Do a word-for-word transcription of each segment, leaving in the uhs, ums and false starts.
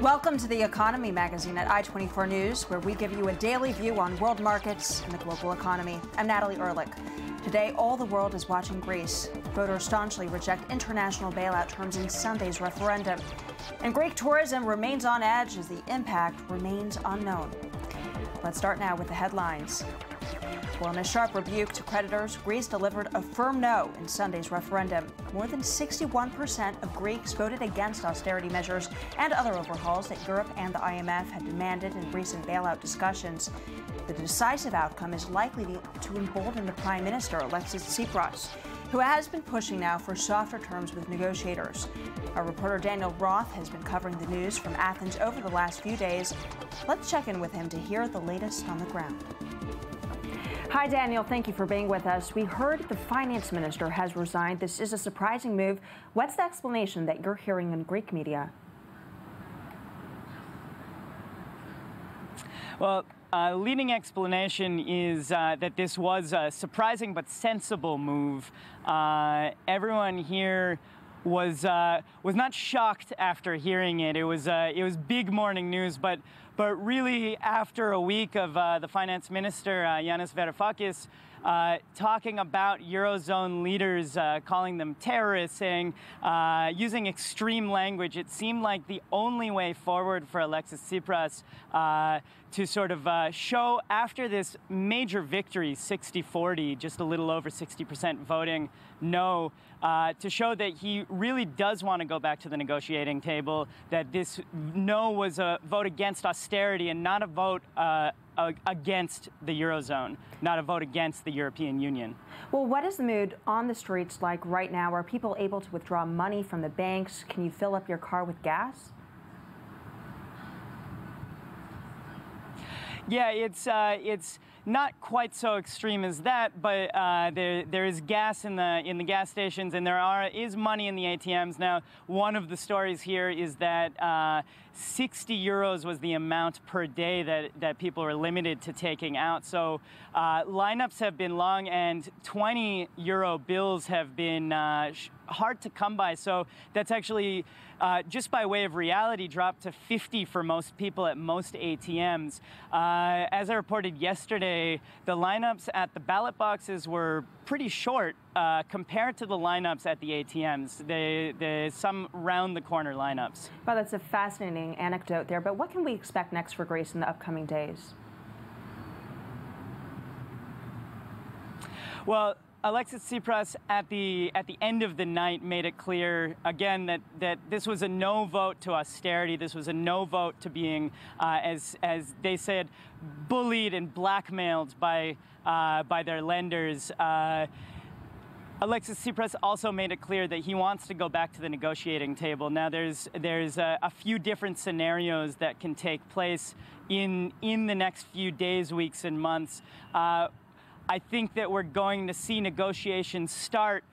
Welcome to The Economy magazine at i twenty-four News, where we give you a daily view on world markets and the global economy. I'm Natalie Ehrlich. Today, all the world is watching Greece. Voters staunchly reject international bailout terms in Sunday's referendum. And Greek tourism remains on edge as the impact remains unknown. Let's start now with the headlines. Well, in a sharp rebuke to creditors, Greece delivered a firm no in Sunday's referendum. More than sixty-one percent of Greeks voted against austerity measures and other overhauls that Europe and the I M F had demanded in recent bailout discussions. The decisive outcome is likely to embolden the Prime Minister, Alexis Tsipras, who has been pushing now for softer terms with negotiators. Our reporter Daniel Roth has been covering the news from Athens over the last few days. Let's check in with him to hear the latest on the ground. Hi, Daniel. Thank you for being with us. We heard the finance minister has resigned. This is a surprising move. What's the explanation that you're hearing in Greek media? Well, Uh, leading explanation is uh, that this was a surprising but sensible move. Uh, everyone here was uh, was not shocked after hearing it. It was uh, it was big morning news, but but really after a week of uh, the finance minister uh, Yanis Varoufakis uh, talking about Eurozone leaders, uh, calling them terrorists, saying uh, using extreme language, it seemed like the only way forward for Alexis Tsipras. Uh, to sort of uh, show after this major victory, sixty forty, just a little over sixty percent voting no, uh, to show that he really does want to go back to the negotiating table, that this no was a vote against austerity and not a vote uh, against the Eurozone, not a vote against the European Union. Well, what is the mood on the streets like right now? Are people able to withdraw money from the banks? Can you fill up your car with gas? Yeah, it's uh, it's not quite so extreme as that, but uh, there there is gas in the in the gas stations, and there are is money in the A T Ms now. One of the stories here is that uh, sixty euros was the amount per day that that people are limited to taking out. So uh, lineups have been long, and twenty euro bills have been uh, sh hard to come by. So that's actually. Uh, just by way of reality, dropped to fifty for most people at most A T Ms. Uh, as I reported yesterday, the lineups at the ballot boxes were pretty short uh, compared to the lineups at the A T Ms. They, they, some round-the-corner lineups. Well, that's a fascinating anecdote there. But what can we expect next for Greece in the upcoming days? Well, Alexis Tsipras at the at the end of the night made it clear again that that this was a no vote to austerity. This was a no vote to being, uh, as as they said, bullied and blackmailed by uh, by their lenders. Uh, Alexis Tsipras also made it clear that he wants to go back to the negotiating table. Now, there's there's a, a few different scenarios that can take place in in the next few days, weeks, and months. Uh, I think that we're going to see negotiations start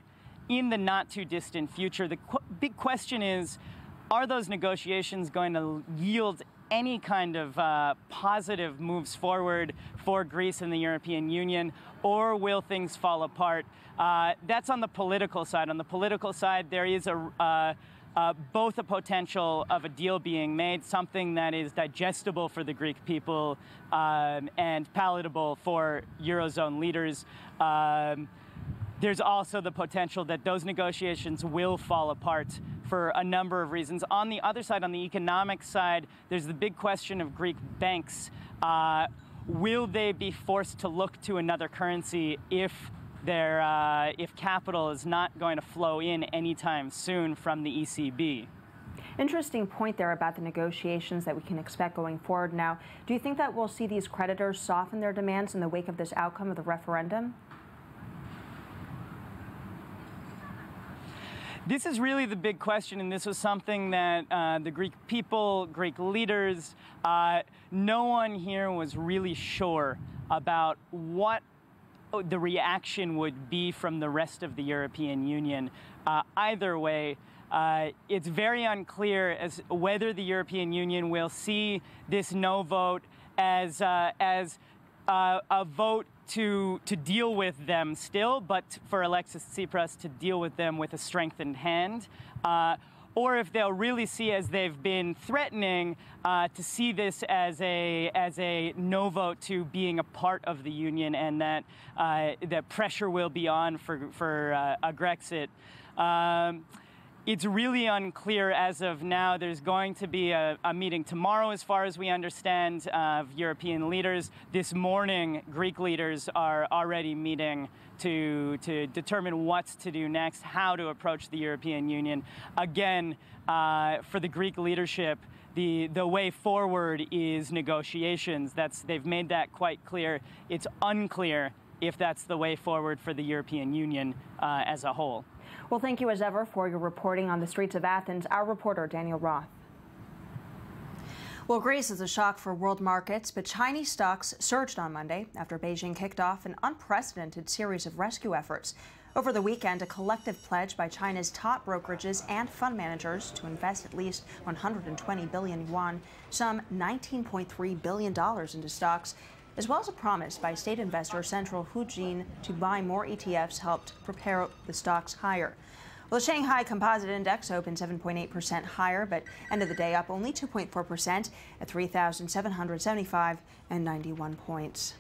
in the not-too-distant future. The qu big question is, are those negotiations going to yield any kind of uh, positive moves forward for Greece and the European Union, or will things fall apart? Uh, that's on the political side. On the political side, there is a uh, Uh, both a potential of a deal being made, something that is digestible for the Greek people um, and palatable for Eurozone leaders. Um, there's also the potential that those negotiations will fall apart for a number of reasons. On the other side, on the economic side, there's the big question of Greek banks. Uh, will they be forced to look to another currency if There, uh, if capital is not going to flow in anytime soon from the E C B. Interesting point there about the negotiations that we can expect going forward now. Do you think that we'll see these creditors soften their demands in the wake of this outcome of the referendum? This is really the big question, and this was something that uh, the Greek people, Greek leaders, uh, no one here was really sure about what the reaction would be from the rest of the European Union. Uh, either way, uh, it's very unclear as whether the European Union will see this no vote as uh, as uh, a vote to to deal with them still, but for Alexis Tsipras to deal with them with a strengthened hand. Uh, or if they'll really see, as they've been threatening, uh, to see this as a as a no vote to being a part of the union, and that uh, that pressure will be on for for uh, a Grexit. Um, It's really unclear as of now. There's going to be a, a meeting tomorrow, as far as we understand, of European leaders. This morning, Greek leaders are already meeting to, to determine what's to do next, how to approach the European Union. Again, uh, for the Greek leadership, the, the way forward is negotiations. That's, they've made that quite clear. It's unclear if that's the way forward for the European Union uh, as a whole. Well, thank you as ever for your reporting on the streets of Athens. Our reporter, Daniel Roth. Well, Greece is a shock for world markets, but Chinese stocks surged on Monday after Beijing kicked off an unprecedented series of rescue efforts. Over the weekend, a collective pledge by China's top brokerages and fund managers to invest at least one hundred twenty billion yuan, some nineteen point three billion dollars into stocks, as well as a promise by state investor Central Huijin to buy more E T Fs, helped prepare the stocks higher. Well, the Shanghai Composite Index opened seven point eight percent higher, but ended the day up only two point four percent at three thousand seven hundred seventy-five and ninety-one points.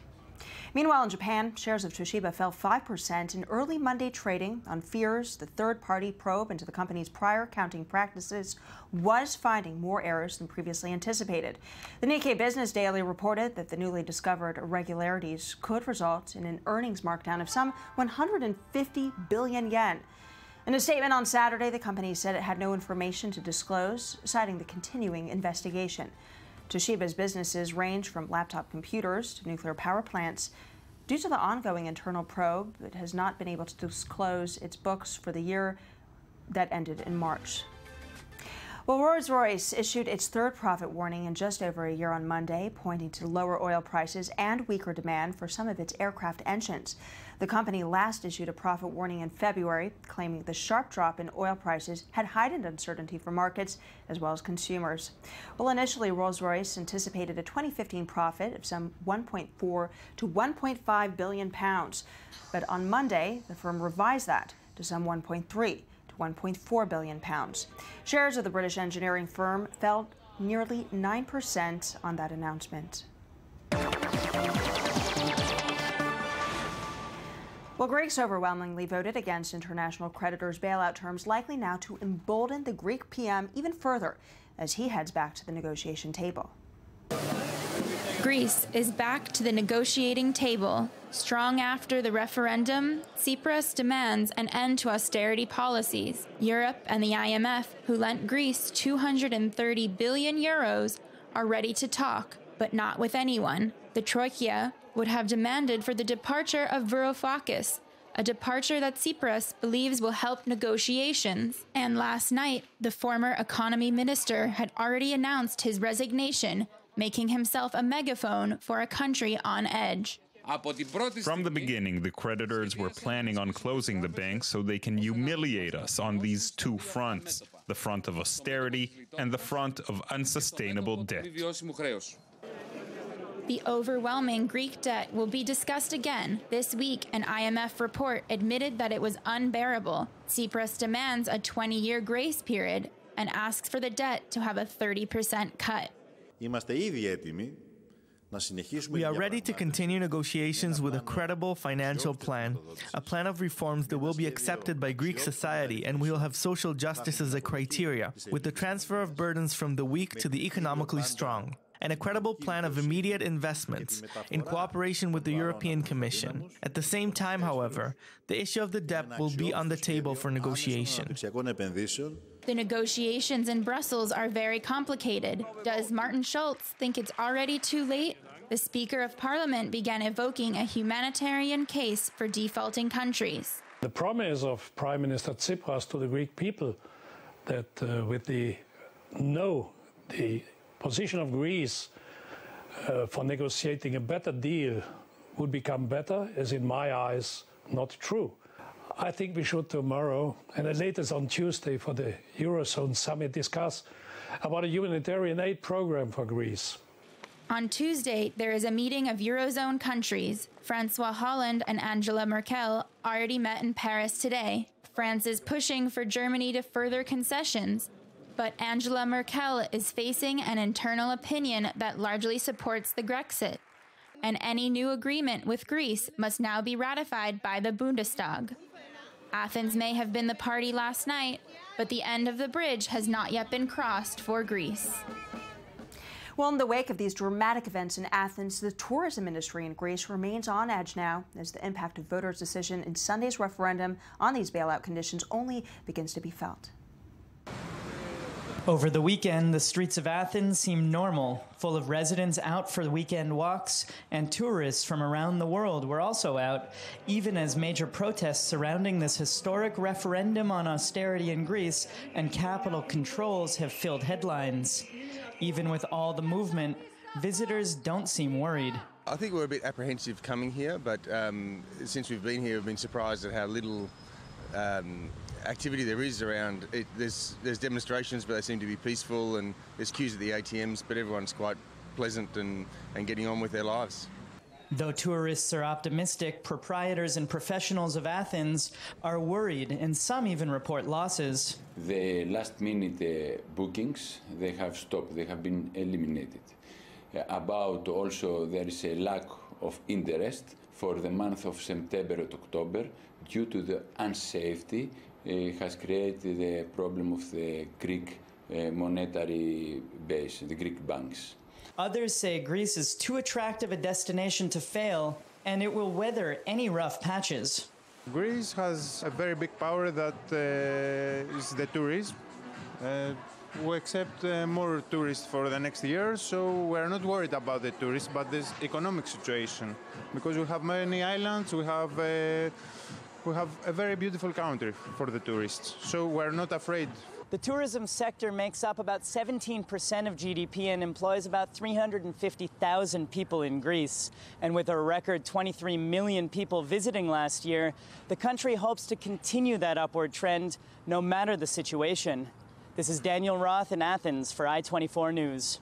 Meanwhile, in Japan, shares of Toshiba fell five percent in early Monday trading on fears the third-party probe into the company's prior accounting practices was finding more errors than previously anticipated. The Nikkei Business Daily reported that the newly discovered irregularities could result in an earnings markdown of some one hundred fifty billion yen. In a statement on Saturday, the company said it had no information to disclose, citing the continuing investigation. Toshiba's businesses range from laptop computers to nuclear power plants. Due to the ongoing internal probe, it has not been able to disclose its books for the year that ended in March. Well, Rolls-Royce issued its third profit warning in just over a year on Monday, pointing to lower oil prices and weaker demand for some of its aircraft engines. The company last issued a profit warning in February, claiming the sharp drop in oil prices had heightened uncertainty for markets as well as consumers. Well, initially, Rolls-Royce anticipated a twenty fifteen profit of some one point four to one point five billion pounds. But on Monday, the firm revised that to some one point three to one point four billion pounds. Shares of the British engineering firm fell nearly nine percent on that announcement. Well, Greeks overwhelmingly voted against international creditors' bailout terms, likely now to embolden the Greek P M even further as he heads back to the negotiation table. Greece is back to the negotiating table. Strong after the referendum, Tsipras demands an end to austerity policies. Europe and the I M F, who lent Greece two hundred thirty billion euros, are ready to talk, but not with anyone. The Troika would have demanded for the departure of Varoufakis, a departure that Tsipras believes will help negotiations. And last night, the former economy minister had already announced his resignation, making himself a megaphone for a country on edge. From the beginning, the creditors were planning on closing the bank so they can humiliate us on these two fronts, the front of austerity and the front of unsustainable debt. The overwhelming Greek debt will be discussed again. This week, an I M F report admitted that it was unbearable. Tsipras demands a twenty-year grace period and asks for the debt to have a thirty percent cut. We are ready to continue negotiations with a credible financial plan, a plan of reforms that will be accepted by Greek society, and we will have social justice as a criteria, with the transfer of burdens from the weak to the economically strong, and a credible plan of immediate investments in cooperation with the European Commission. At the same time, however, the issue of the debt will be on the table for negotiation. The negotiations in Brussels are very complicated. Does Martin Schulz think it's already too late? The Speaker of Parliament began evoking a humanitarian case for defaulting countries. The promise of Prime Minister Tsipras to the Greek people that uh, with the no, the position of Greece uh, for negotiating a better deal would become better is, in my eyes, not true. I think we should tomorrow, and at latest on Tuesday for the Eurozone summit, discuss about a humanitarian aid program for Greece. On Tuesday, there is a meeting of Eurozone countries. Francois Hollande and Angela Merkel already met in Paris today. France is pushing for Germany to further concessions, but Angela Merkel is facing an internal opinion that largely supports the Grexit, and any new agreement with Greece must now be ratified by the Bundestag. Athens may have been the party last night, but the end of the bridge has not yet been crossed for Greece. Well, in the wake of these dramatic events in Athens, the tourism industry in Greece remains on edge now, as the impact of voters' decision in Sunday's referendum on these bailout conditions only begins to be felt. Over the weekend, the streets of Athens seemed normal, full of residents out for weekend walks, and tourists from around the world were also out, even as major protests surrounding this historic referendum on austerity in Greece and capital controls have filled headlines. Even with all the movement, visitors don't seem worried. I think we're a bit apprehensive coming here, but um, since we've been here, we've been surprised at how little um, activity there is around. It, there's, there's demonstrations, but they seem to be peaceful, and there's queues at the A T Ms, but everyone's quite pleasant and, and getting on with their lives. Though tourists are optimistic, proprietors and professionals of Athens are worried, and some even report losses. The last-minute uh, bookings, they have stopped, they have been eliminated. Uh, about also there is a lack of interest for the month of September and October due to the unsafety uh, has created the problem of the Greek uh, monetary base, the Greek banks. Others say Greece is too attractive a destination to fail, and it will weather any rough patches. Greece has a very big power that uh, is the tourism. Uh, we accept uh, more tourists for the next year, so we're not worried about the tourists, but this economic situation. Because we have many islands, we have, uh, we have a very beautiful country for the tourists, so we're not afraid. The tourism sector makes up about seventeen percent of G D P and employs about three hundred fifty thousand people in Greece. And with a record twenty-three million people visiting last year, the country hopes to continue that upward trend no matter the situation. This is Daniel Roth in Athens for i twenty-four News.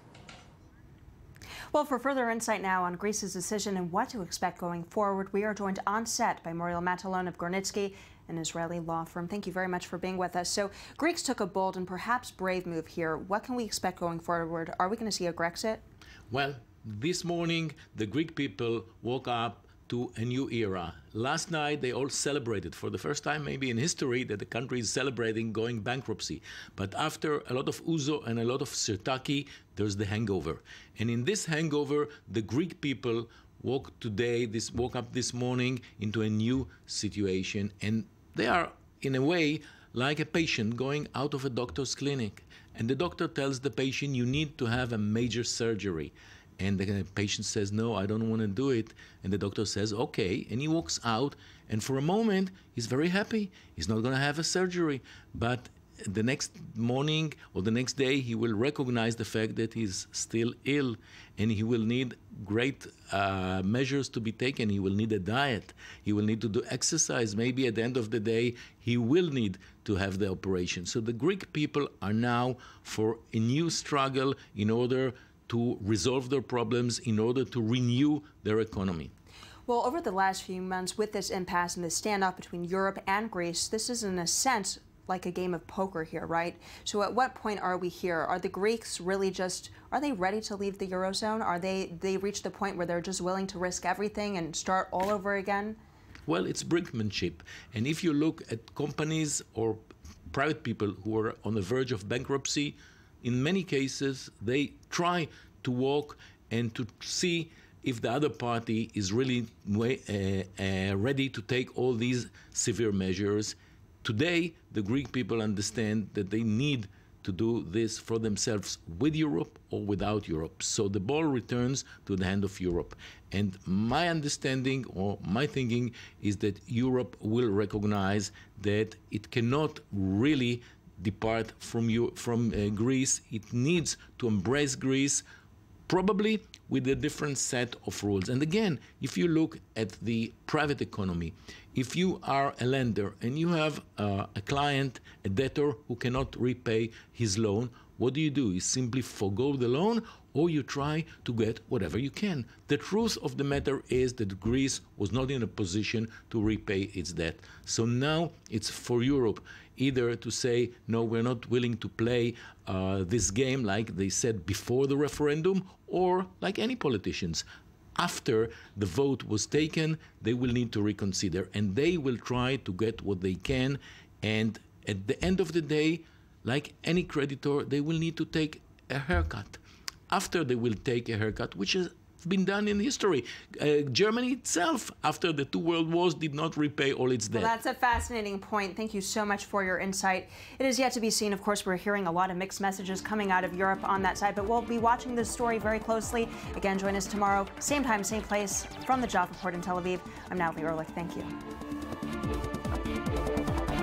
Well, for further insight now on Greece's decision and what to expect going forward, we are joined on set by Moriel Matalon of Gornitsky, an Israeli law firm. Thank you very much for being with us. So Greeks took a bold and perhaps brave move here. What can we expect going forward? Are we going to see a Grexit? Well, this morning, the Greek people woke up to a new era. Last night, they all celebrated for the first time, maybe in history, that the country is celebrating going bankruptcy. But after a lot of ouzo and a lot of sirtaki, there's the hangover. And in this hangover, the Greek people woke today, this woke up this morning into a new situation, and they are, in a way, like a patient going out of a doctor's clinic. And the doctor tells the patient, you need to have a major surgery. And the patient says, no, I don't want to do it. And the doctor says, okay. And he walks out. And for a moment, he's very happy. He's not going to have a surgery. But the next morning or the next day, he will recognize the fact that he's still ill. And he will need great uh, measures to be taken. He will need a diet. He will need to do exercise. Maybe at the end of the day, he will need to have the operation. So the Greek people are now for a new struggle in order to resolve their problems, in order to renew their economy. Well, over the last few months, with this impasse and the standoff between Europe and Greece, this is, in a sense, like a game of poker here, right? So at what point are we here? Are the Greeks really just, are they ready to leave the Eurozone? Are they, they reached the point where they're just willing to risk everything and start all over again? Well, it's brinkmanship. And if you look at companies or private people who are on the verge of bankruptcy, in many cases, they try to walk and to see if the other party is really uh, uh, ready to take all these severe measures. Today, the Greek people understand that they need to do this for themselves with Europe or without Europe. So the ball returns to the hand of Europe. And my understanding or my thinking is that Europe will recognize that it cannot really depart from you from uh, Greece. It needs to embrace Greece, probably with a different set of rules. And again, if you look at the private economy, if you are a lender and you have uh, a client, a debtor who cannot repay his loan, What do you do? You simply forgo the loan, or you try to get whatever you can. The truth of the matter is that Greece was not in a position to repay its debt. So now it's for Europe either to say, no, we're not willing to play uh, this game like they said before the referendum, or like any politicians. After the vote was taken, they will need to reconsider, and they will try to get what they can. And at the end of the day, like any creditor, they will need to take a haircut. After they will take a haircut, which has been done in history. Uh, Germany itself, after the two world wars, did not repay all its debt. Well, that's a fascinating point. Thank you so much for your insight. It is yet to be seen. Of course, we're hearing a lot of mixed messages coming out of Europe on that side, but we'll be watching this story very closely. Again, join us tomorrow, same time, same place, from the Jaffa Port in Tel Aviv. I'm Natalie Ehrlich. Thank you.